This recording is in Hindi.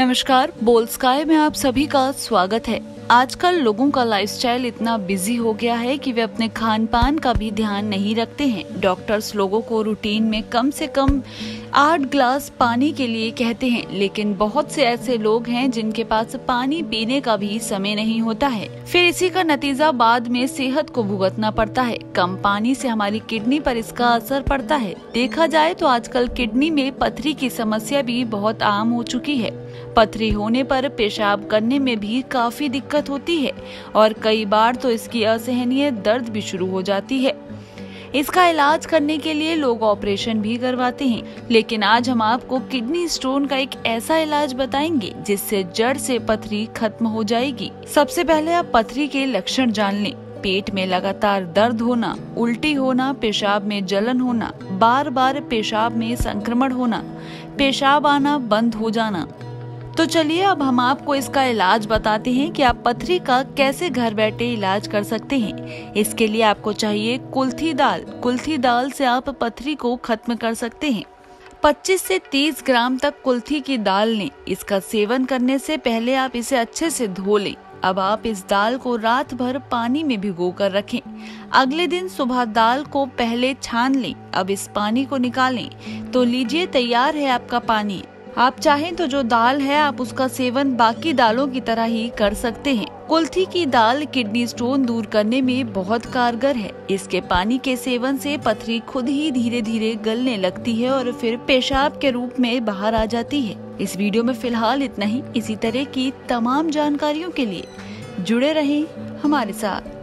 नमस्कार, बोल्डस्काई में आप सभी का स्वागत है। आजकल लोगों का लाइफस्टाइल इतना बिजी हो गया है कि वे अपने खान पान का भी ध्यान नहीं रखते हैं। डॉक्टर्स लोगों को रूटीन में कम से कम 8 ग्लास पानी के लिए कहते हैं, लेकिन बहुत से ऐसे लोग हैं जिनके पास पानी पीने का भी समय नहीं होता है। फिर इसी का नतीजा बाद में सेहत को भुगतना पड़ता है। कम पानी से हमारी किडनी पर इसका असर पड़ता है। देखा जाए तो आजकल किडनी में पथरी की समस्या भी बहुत आम हो चुकी है। पथरी होने पर पेशाब करने में भी काफी दिक्कत होती है और कई बार तो इसकी असहनीय दर्द भी शुरू हो जाती है। इसका इलाज करने के लिए लोग ऑपरेशन भी करवाते हैं, लेकिन आज हम आपको किडनी स्टोन का एक ऐसा इलाज बताएंगे जिससे जड़ से पथरी खत्म हो जाएगी। सबसे पहले आप पथरी के लक्षण जान लें। पेट में लगातार दर्द होना, उल्टी होना, पेशाब में जलन होना, बार बार पेशाब में संक्रमण होना, पेशाब आना बंद हो जाना। तो चलिए अब हम आपको इसका इलाज बताते हैं कि आप पथरी का कैसे घर बैठे इलाज कर सकते हैं। इसके लिए आपको चाहिए कुल्थी दाल। कुल्थी दाल से आप पथरी को खत्म कर सकते हैं। 25 से 30 ग्राम तक कुल्थी की दाल लें। इसका सेवन करने से पहले आप इसे अच्छे से धो लें। अब आप इस दाल को रात भर पानी में भिगो कर रखें। अगले दिन सुबह दाल को पहले छान लें। अब इस पानी को निकालें। तो लीजिए, तैयार है आपका पानी। आप चाहें तो जो दाल है आप उसका सेवन बाकी दालों की तरह ही कर सकते हैं। कुल्थी की दाल किडनी स्टोन दूर करने में बहुत कारगर है। इसके पानी के सेवन से पथरी खुद ही धीरे धीरे गलने लगती है और फिर पेशाब के रूप में बाहर आ जाती है। इस वीडियो में फिलहाल इतना ही। इसी तरह की तमाम जानकारियों के लिए जुड़े रहें हमारे साथ।